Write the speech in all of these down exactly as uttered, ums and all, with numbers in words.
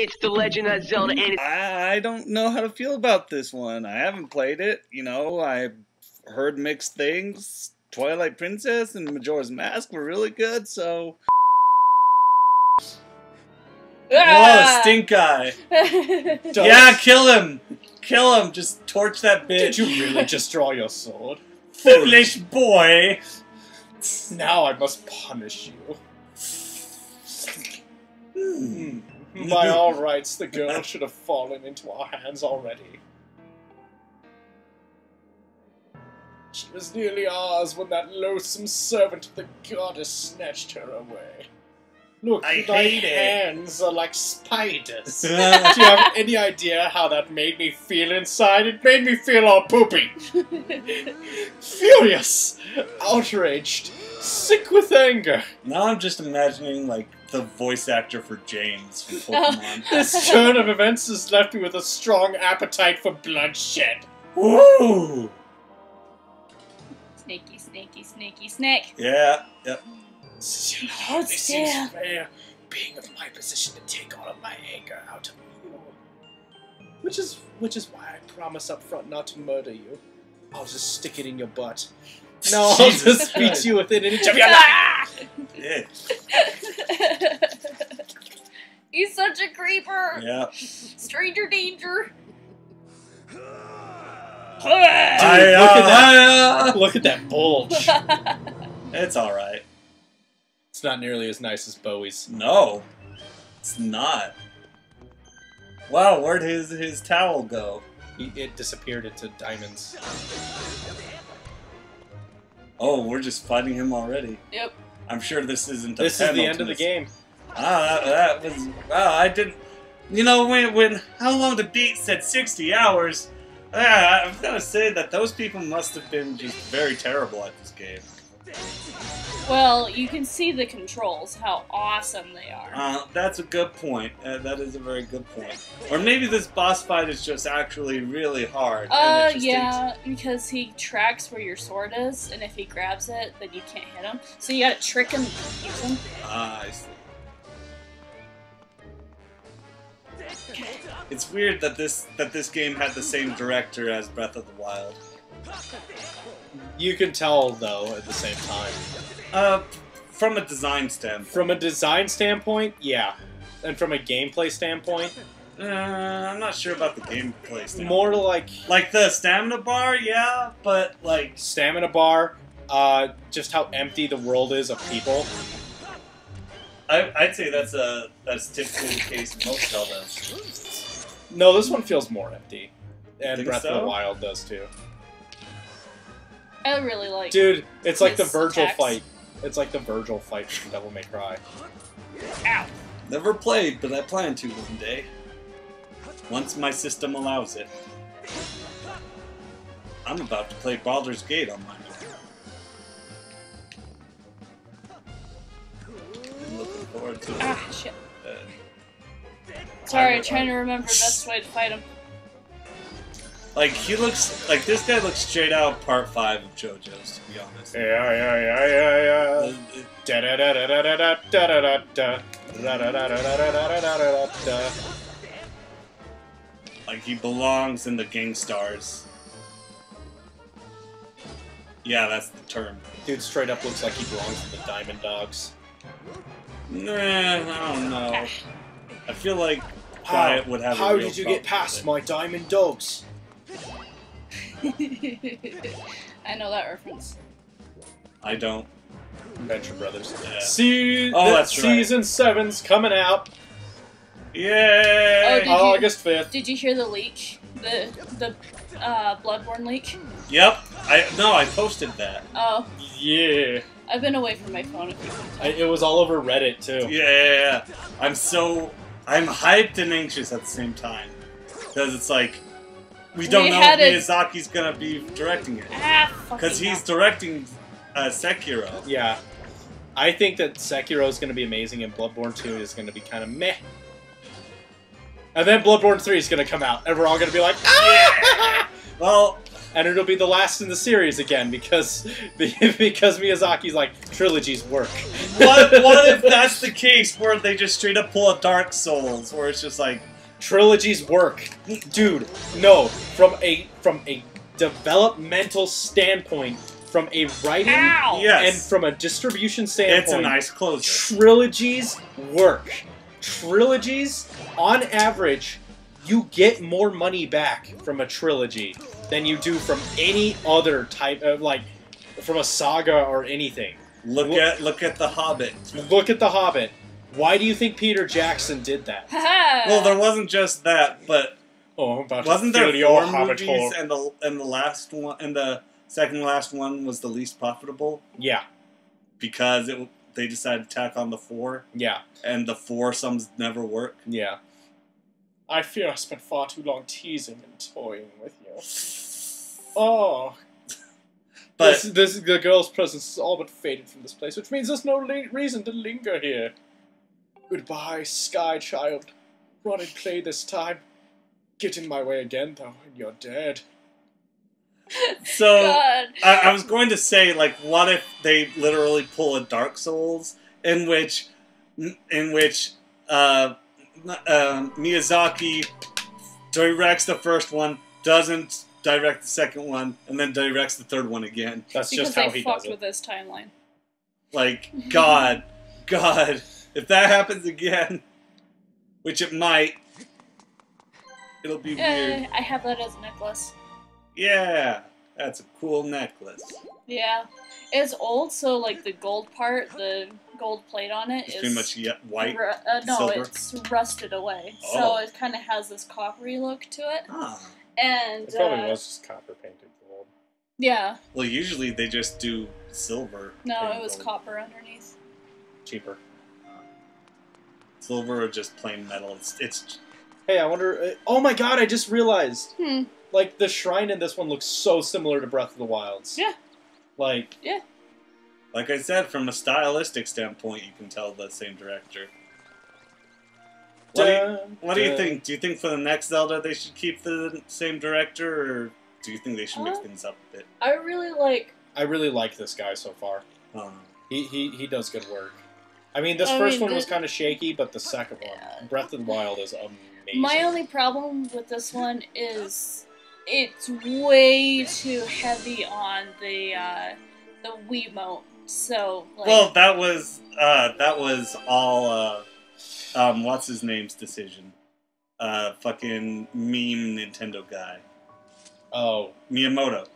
It's The Legend of Zelda. And it's I, I don't know how to feel about this one. I haven't played it. You know, I've heard mixed things. Twilight Princess and Majora's Mask were really good, so... Ah! Whoa, stink eye. Yeah, kill him. Kill him. Just torch that bitch. Did you really just draw your sword? Foolish boy. Now I must punish you. Hmm. By all rights, the girl should have fallen into our hands already. She was nearly ours when that loathsome servant of the goddess snatched her away. Look, I thy hate hands it. Are like spiders. Do you have any idea how that made me feel inside? It made me feel all poopy. Furious, outraged, sick with anger. Now I'm just imagining, like, the voice actor for James from Pokemon. This turn of events has left me with a strong appetite for bloodshed. Woo! Snakey, snakey, snakey, snake. Yeah, yep. Still, it seems fair, being of my position, to take all of my anger out of you. Which is, which is why I promise up front not to murder you. I'll just stick it in your butt. No, I'll just beat you within an inch of your life. Yeah. He's such a creeper. Yeah. Stranger danger. Dude, I, uh, look at that! I, uh, look at that bulge. It's all right. It's not nearly as nice as Bowie's. No, it's not. Wow, where'd his, his towel go? He, it disappeared into diamonds. Oh, we're just fighting him already. Yep. I'm sure this isn't a This is the end of the game. Ah, that, that was... Wow, I didn't... You know, when, when How Long to Beat said sixty hours, ah, I've got to say that those people must have been just very terrible at this game. Well, you can see the controls, how awesome they are. Uh, that's a good point. Uh, that is a very good point. Or maybe this boss fight is just actually really hard. Uh, yeah, because he tracks where your sword is, and if he grabs it, then you can't hit him. So you gotta trick him and confuse him. Ah, I see. It's weird that this that this game had the same director as Breath of the Wild. You can tell, though, at the same time. Uh, from a design standpoint. From a design standpoint, yeah. And from a gameplay standpoint? Uh, I'm not sure about the gameplay standpoint. More like... Like the stamina bar, yeah, but like... Stamina bar, uh, just how empty the world is of people. I, I'd say that's, a, that's typically the case in most Zelda. No, this one feels more empty. And Breath so? of the Wild does, too. I really like Dude, it's like the Virgil attacks. fight. It's like the Virgil fight from Devil May Cry. Ow! Never played, but I plan to one day. Once my system allows it. I'm about to play Baldur's Gate on my I'm looking forward to it. Ah, shit. Uh, Sorry, I'm trying to remember the best way to fight him. Like, he looks, like, this guy looks straight out part five of JoJo's, to be honest. Yeah, yeah, yeah, yeah, yeah. Da da da da da da da da da da da da da da. Like, he belongs in the Gang Stars. Yeah, that's the term. Dude straight up looks like he belongs in the Diamond Dogs. Nah, I don't know. I feel like Wyatt would have a real problem with it. How did you get past my Diamond Dogs? I know that reference. I don't. Venture Brothers. Yeah. See, oh, that's right. Season seven's coming out. Yay! Oh, August fifth. Did you hear the leak? The the uh, Bloodborne leak? Yep. I no, I posted that. Oh. Yeah. I've been away from my phone a few times. It was all over Reddit too. Yeah, yeah, yeah. I'm so I'm hyped and anxious at the same time because it's like. We don't we know if Miyazaki's a... gonna be directing it. Because ah, he's directing uh, Sekiro. Yeah. I think that Sekiro is gonna be amazing and Bloodborne two is gonna be kind of meh. And then Bloodborne three is gonna come out and we're all gonna be like, ah! Yeah! Well, and it'll be the last in the series again because because Miyazaki's like, trilogies work. What, what if that's the case where they just straight up pull a Dark Souls, where it's just like, trilogies work, dude? No, from a from a developmental standpoint, from a writing Ow! and from a distribution standpoint, it's a nice closure. Trilogies work. Trilogies, on average, you get more money back from a trilogy than you do from any other type of, like, from a saga or anything. Look, look at look at the Hobbit. Look at the Hobbit. Why do you think Peter Jackson did that? Well, there wasn't just that, but oh, I'm about wasn't to there four Hobbit movies hole. and the and the last one and the second last one was the least profitable? Yeah, because it they decided to tack on the four. Yeah, and the foursomes never work. Yeah. I fear I spent far too long teasing and toying with you. Oh. But this, this, the girl's presence is all but faded from this place, which means there's no reason to linger here. Goodbye, Sky Child. Run and play this time. Get in my way again, though, and you're dead. So, I, I was going to say, like, what if they literally pull a Dark Souls, in which, in which, uh... Um, Miyazaki directs the first one, doesn't direct the second one, and then directs the third one again. That's because just how he does it. Because they fucked with this timeline. Like, God, God, if that happens again, which it might, it'll be uh, weird. I have that as a necklace. Yeah, that's a cool necklace. Yeah, it's old, so like the gold part, the gold plate on it it's is pretty much yet white. Ru uh, no, silver. It's rusted away, oh. so it kind of has this coppery look to it. Ah. And it probably uh, was just copper painted gold. Yeah. Well, usually they just do silver. No, it was gold. Copper underneath. Cheaper. Silver or just plain metal. It's. it's... Hey, I wonder. Uh, oh my God! I just realized. Hmm. Like the shrine in this one looks so similar to Breath of the Wilds. Yeah. Like, yeah. Like I said, from a stylistic standpoint, you can tell the same director. What, da, do, you, what do you think? Do you think for the next Zelda they should keep the same director, or do you think they should mix uh, things up a bit? I really like... I really like this guy so far. Uh, he, he, he does good work. I mean, this I first mean, one the, was kind of shaky, but the second one, yeah. Breath of the Wild, is amazing. My only problem with this one is... it's way too heavy on the uh, the Wiimote, so like, well, that was uh, that was all uh, um, what's his name's decision? Uh, fucking meme Nintendo guy. Oh, Miyamoto.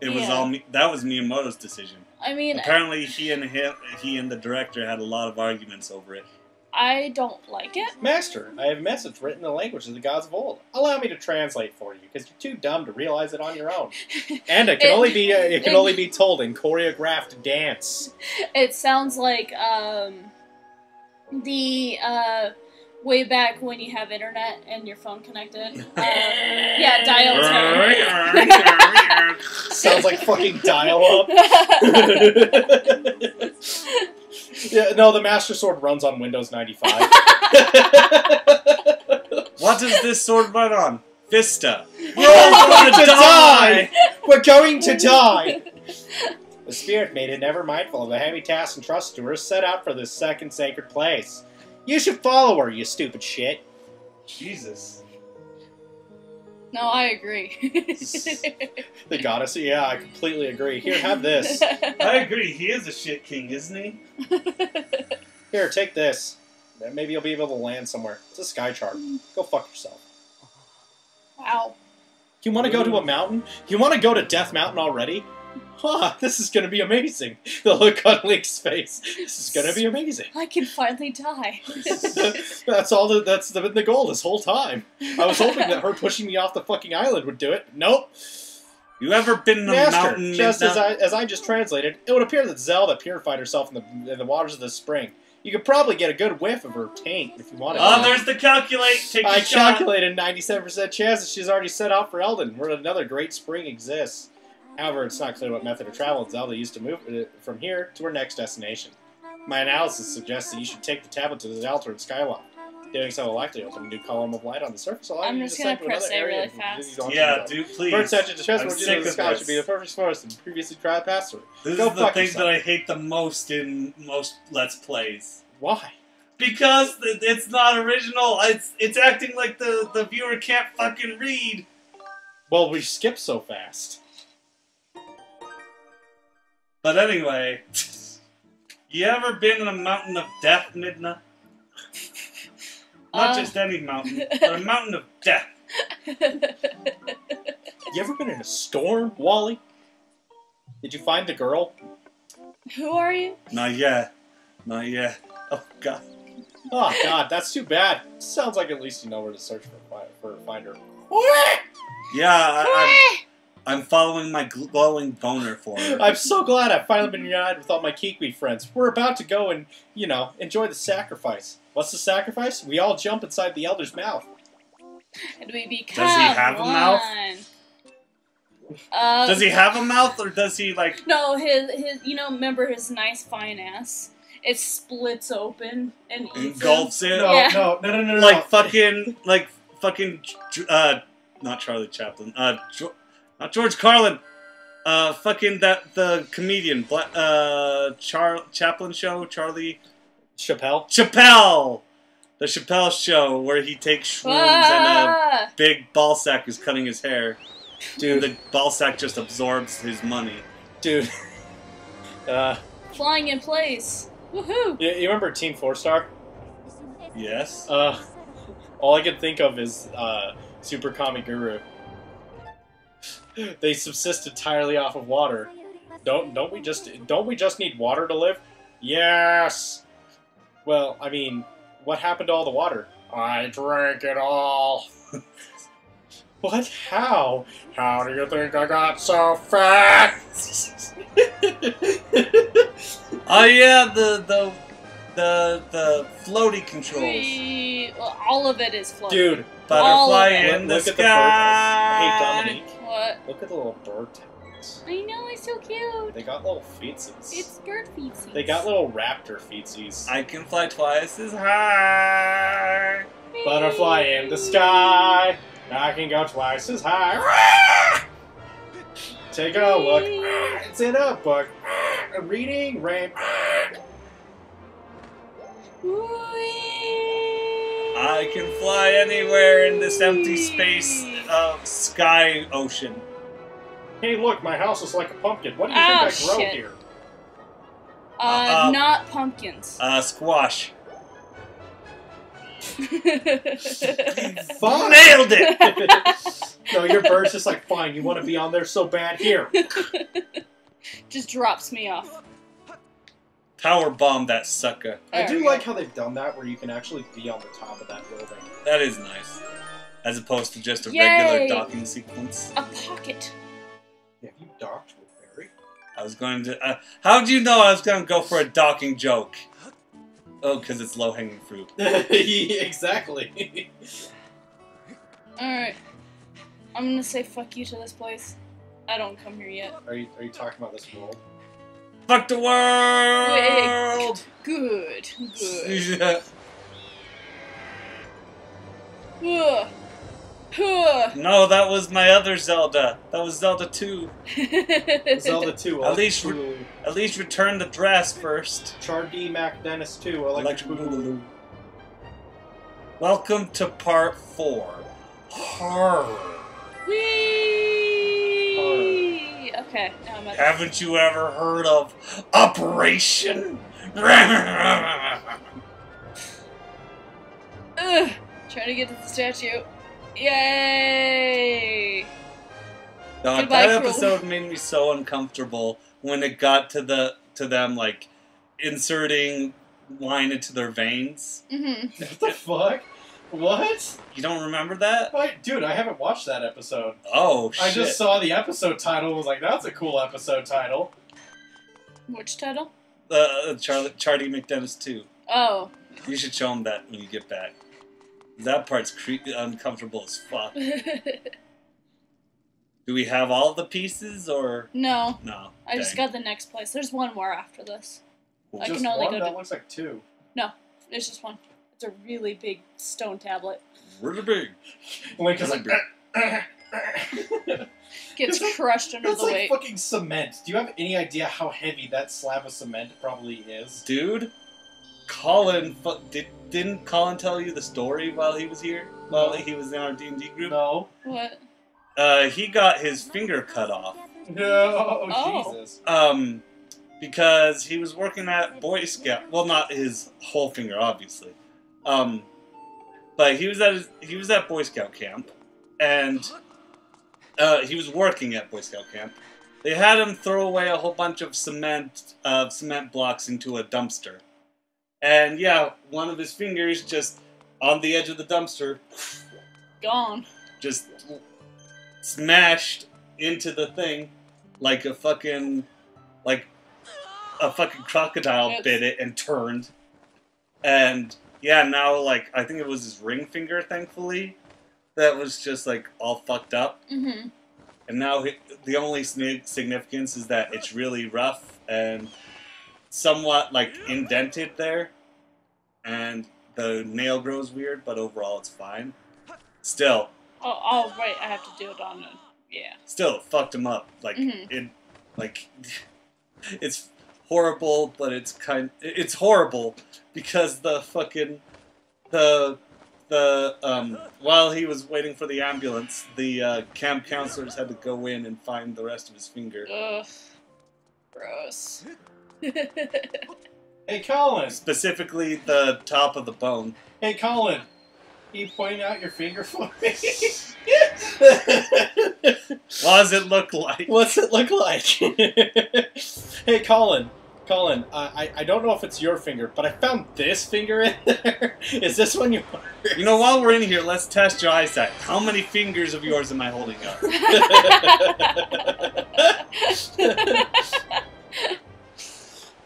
It yeah. was all that was Miyamoto's decision. I mean, apparently I, he and him, he and the director had a lot of arguments over it. I don't like it. Master, I have a message written in the language of the gods of old. Allow me to translate for you, because you're too dumb to realize it on your own. And it can it, only be uh, it can it, only be told in choreographed dance. It sounds like um, the uh, way back when you have internet and your phone connected. Uh, yeah, dial tone. Sounds like fucking dial up. Yeah, no, the Master Sword runs on Windows ninety-five. What does this sword run on? Vista. We're going to die! We're going to die! The Spirit Maiden, never mindful of the heavy task entrusted to her, set out for this second sacred place. You should follow her, you stupid shit. Jesus. No, I agree. The goddess, yeah, I completely agree. Here, have this. I agree. He is a shit king, isn't he? Here, take this. Maybe you'll be able to land somewhere. It's a sky chart. Go fuck yourself. Wow. You want to go to a mountain? You want to go to Death Mountain already? Huh, this is going to be amazing. The look on Link's face. This is going to be amazing. I can finally die. That's all. The, that's the, the goal this whole time. I was hoping that her pushing me off the fucking island would do it. Nope. You ever been in a Master, mountain? Just as I, as I just translated, it would appear that Zelda purified herself in the, in the waters of the spring. You could probably get a good whiff of her taint if you wanted. Oh, uh, there's the calculate. Take I calculated ninety-seven percent chance that she's already set out for Elden, where another great spring exists. However, it's not clear what method of travel Zelda used to move from here to her next destination. My analysis suggests that you should take the tablet to the altar in Skyloft. doing something like to open a new column of light on the surface. I'm just going to press A really fast. Yeah, do please. First touch of the chest, which is the sky, should be the perfect forest and previously tried pass through. This is the thing that I hate the most in most Let's Plays. Why? Because it's not original. It's it's acting like the, the viewer can't fucking read. Well, we skip so fast. But anyway, you ever been in a mountain of death, Midna? Not uh. just any mountain, but a mountain of death. You ever been in a storm, Wally? Did you find the girl? Who are you? Not yet. Not yet. Oh, God. Oh, God, that's too bad. Sounds like at least you know where to search for, for a finder. Yeah, I, I'm, I'm following my glowing boner for her. I'm so glad I've finally been united with all my Kiwi friends. We're about to go and, you know, enjoy the sacrifice. What's the sacrifice? We all jump inside the elder's mouth. And we become Does he have one. a mouth? Um, does he have a mouth, or does he, like... No, his, his you know, remember his nice, fine ass? It splits open and engulfs it. No, yeah. no, no, no, no, no. Like fucking, like fucking, uh, not Charlie Chaplin. Uh, jo not George Carlin. Uh, fucking that the comedian, Bla uh, Char Chaplin show, Charlie Chappelle. Chappelle, the Chappelle show where he takes shrooms ah! and a big ball sack is cutting his hair. Dude, and the ball sack just absorbs his money. Dude, uh, flying in place. Woohoo! You, you remember Team Four Star? Yes. Uh, all I can think of is uh, Super Comic Guru. They subsist entirely off of water. Don't don't we just don't we just need water to live? Yes. Well, I mean, what happened to all the water? I drank it all. What? How? How do you think I got so fat? Oh yeah, the the the the floaty controls. We, well, all of it is floating. Dude, butterfly in the sky. Hey Dominique, what? Look at the little bird tails. I know, it's so cute. They got little feetsies. It's bird feetsies. They got little raptor feetsies. I can fly twice as high. Hey. Butterfly in the sky. I can go twice as high. Take a look. It's in a book. Reading rain. I can fly anywhere in this empty space of sky ocean. Hey, look, my house is like a pumpkin. What do you oh, think I grow shit. here? Uh, uh, uh, not pumpkins. Uh, squash. Fine. Nailed it! No, your bird's just like, fine, you want to be on there so bad? Here. Just drops me off. Power bomb that sucker. There I do like go. how they've done that, where you can actually be on the top of that building. That is nice. As opposed to just a Yay. regular docking sequence. A pocket. Have you docked with Barry? I was going to... Uh, how do you know I was going to go for a docking joke? Oh, because it's low-hanging fruit. Exactly. Alright. I'm gonna say fuck you to this place. I don't come here yet. Are you are you talking about this world? Fuck the world! Wait, good, good. Yeah. No, that was my other Zelda. That was Zelda two. Zelda two. At least, re at least return the dress first. Charlie Mac Dennis two. Electric Boogaloo. Welcome to part four. Horror. Whee! Horror. Okay. Now I'm Haven't you ever heard of Operation? Ugh, trying to get to the statue. Yay! No, Goodbye, that episode made me so uncomfortable when it got to the to them like inserting wine into their veins. Mm-hmm. What the fuck? What? You don't remember that? I, dude, I haven't watched that episode. Oh shit! I just saw the episode title. And was like, that's a cool episode title. Which title? Uh, Charlie Charlie McDennis two. Oh. You should show him that when you get back. That part's creepy, uncomfortable as fuck. Do we have all the pieces, or...? No. No. I Dang. just got the next place. There's one more after this. Cool. I just can only one? Go that to... looks like two. No. It's just one. It's a really big stone tablet. Really big. Link is like... Gets it's crushed like, under the like weight. That's like fucking cement. Do you have any idea how heavy that slab of cement probably is? Dude, Colin... Fu did, didn't Colin tell you the story while he was here? While no. he was in our D and D group? No. What? Uh, he got his finger cut off. No. Oh, oh. Jesus. Um... Because he was working at Boy Scout, well, not his whole finger, obviously, um, but he was at his, he was at Boy Scout camp, and uh, he was working at Boy Scout camp. They had him throw away a whole bunch of cement of uh, cement blocks into a dumpster, and yeah, one of his fingers just on the edge of the dumpster, gone, just smashed into the thing like a fucking like. A fucking crocodile Oops. bit it and turned. And, yeah, now, like, I think it was his ring finger, thankfully, that was just, like, all fucked up. Mm-hmm. And now he, the only significance is that it's really rough and somewhat, like, indented there. And the nail grows weird, but overall it's fine. Still. Oh, oh right, I have to do it on a... Yeah. Still, it fucked him up. Like, mm-hmm. it... Like, it's... Horrible, but it's kind. It's horrible because the fucking the the um. While he was waiting for the ambulance, the uh, camp counselors had to go in and find the rest of his finger. Ugh, gross. Hey, Colin. Specifically, the top of the bone. Hey, Colin. Can you point out your finger for me? What does it look like? What's it look like? Hey, Colin. Colin, uh, I, I don't know if it's your finger, but I found this finger in there. Is this one yours? You know, while we're in here, let's test your eyesight. How many fingers of yours am I holding up?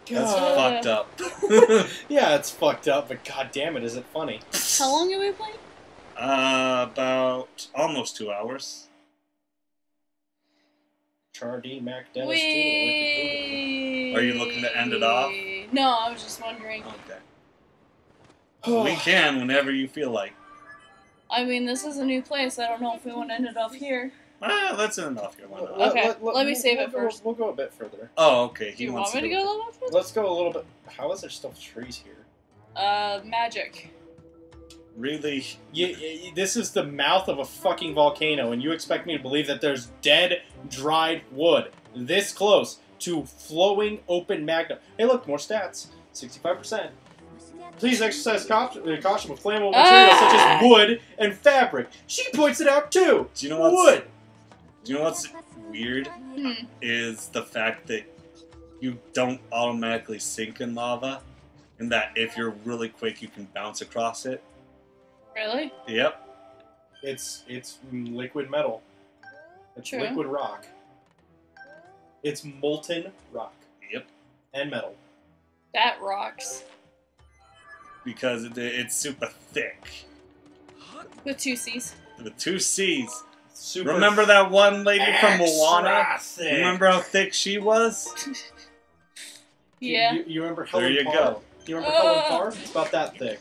That's uh, fucked up. Yeah, it's fucked up, but god damn it, is it funny. How long have we played? Uh, about almost two hours. Chardy Mac Dennis Wee... too. Are you looking to end it off? No, I was just wondering. Okay. Oh. We can whenever you feel like. I mean, this is a new place. I don't know if we want to end it off here. Ah, let's end off here. Why not? Okay, let, let, let me we'll, save we'll, it first. We'll, we'll go a bit further. Oh, okay. He Do you wants want me to go a little bit further? Let's go a little bit. How is there still trees here? Uh, magic. Really? You, you, this is the mouth of a fucking volcano, and you expect me to believe that there's dead, dried wood this close to flowing, open magma. Hey, look, more stats. sixty-five percent. Please exercise caution with flammable materials such as wood and fabric. She points it out, too. Do you know what's... Wood. Do you know what's weird? Mm. Is the fact that you don't automatically sink in lava, and that if you're really quick, you can bounce across it. Really? Yep. It's it's liquid metal. It's True. liquid rock. It's molten rock. Yep. And metal. That rocks. Because it, it's super thick. With two C's. With two C's. Super Remember that one lady from Moana? Thick. Remember how thick she was? Yeah. You, you, you remember Helen Parr? There you Parr? go. You remember uh. Helen Parr? It's about that thick.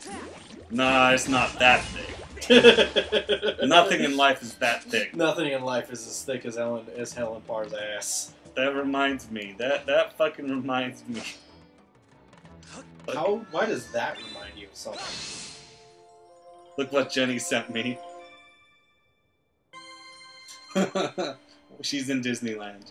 Nah, it's not that thick. Nothing in life is that thick. Nothing in life is as thick as Helen as Helen Parr's ass. That reminds me. That that fucking reminds me. Look. How? Why does that remind you of something? Look what Jenny sent me. She's in Disneyland.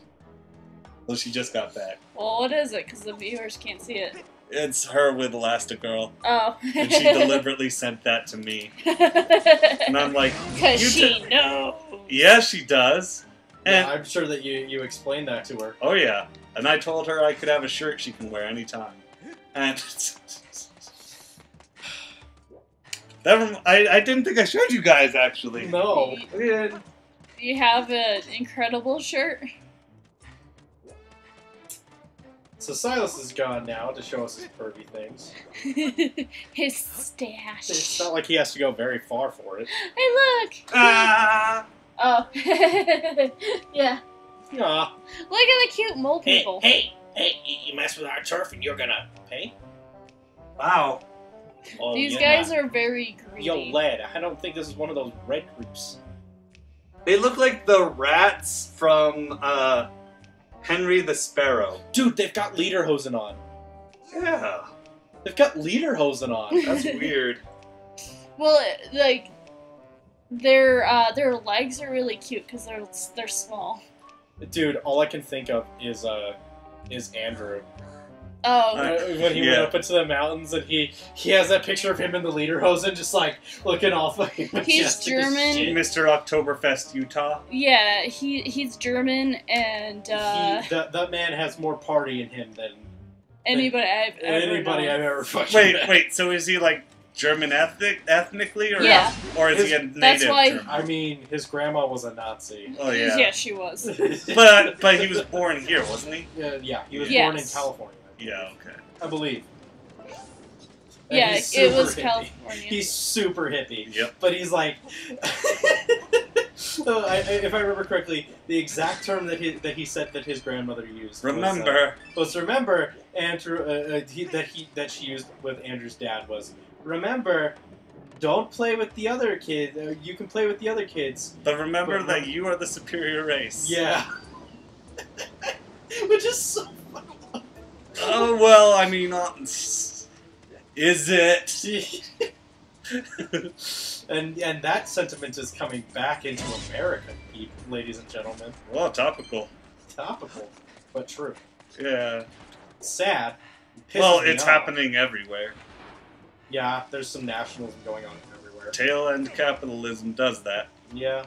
Well, she just got back. Well, what is it? Because the viewers can't see it. It's her with Elastigirl. Oh. And she deliberately sent that to me. And I'm like... Because she knows. Yeah, she does. And yeah, I'm sure that you, you explained that to her. Oh, yeah. And I told her I could have a shirt she can wear anytime. And... that I, I didn't think I showed you guys, actually. No. Yeah. You have an incredible shirt. So Silas is gone now to show us his pervy things. His stash. It's not like he has to go very far for it. Hey, look! Ah! Oh. Yeah. Aww. Look at the cute mole people. Hey, hey, hey, you mess with our turf and you're gonna pay? Wow. Oh, These yeah. guys are very greedy. Yo, lad, I don't think this is one of those red groups. They look like the rats from uh, Henry the Sparrow. Dude, they've got lederhosen on. Yeah. They've got lederhosen on. That's weird. Well, like, their uh, their legs are really cute because they're they're small. Dude, all I can think of is uh is Andrew. Oh. Uh, when he yeah. went up into the mountains and he he has that picture of him in the lederhosen, just like looking all fucking. He's German. Mister Oktoberfest, Utah. Yeah, he he's German and. Uh, he, that that man has more party in him than anybody I've ever. Anybody known. I've ever fucking. Wait, met. wait. So is he like? German ethnic, ethnically, or yeah. or is his, he a native? That's why German? I mean, his grandma was a Nazi. Oh yeah, yeah, she was. but but he was born here, wasn't he? Yeah, yeah, he was yes. born in California. Yeah, okay, I believe. And yeah, it was hippie. California. He's super hippie. Yep. But he's like, so I, if I remember correctly, the exact term that he that he said that his grandmother used. Remember. Was, uh, was remember Andrew uh, he, that he that she used with Andrew's dad was. Remember, don't play with the other kids. You can play with the other kids. But remember but, that you are the superior race. Yeah. Which is so funny. Oh, well, I mean, uh, is it? and and that sentiment is coming back into America, ladies and gentlemen. Well, topical. Topical, but true. Yeah. Sad. Well, it's happening everywhere. Yeah, there's some nationalism going on everywhere. Tail end capitalism does that. Yeah.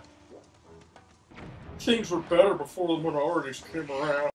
Things were better before the minorities came around.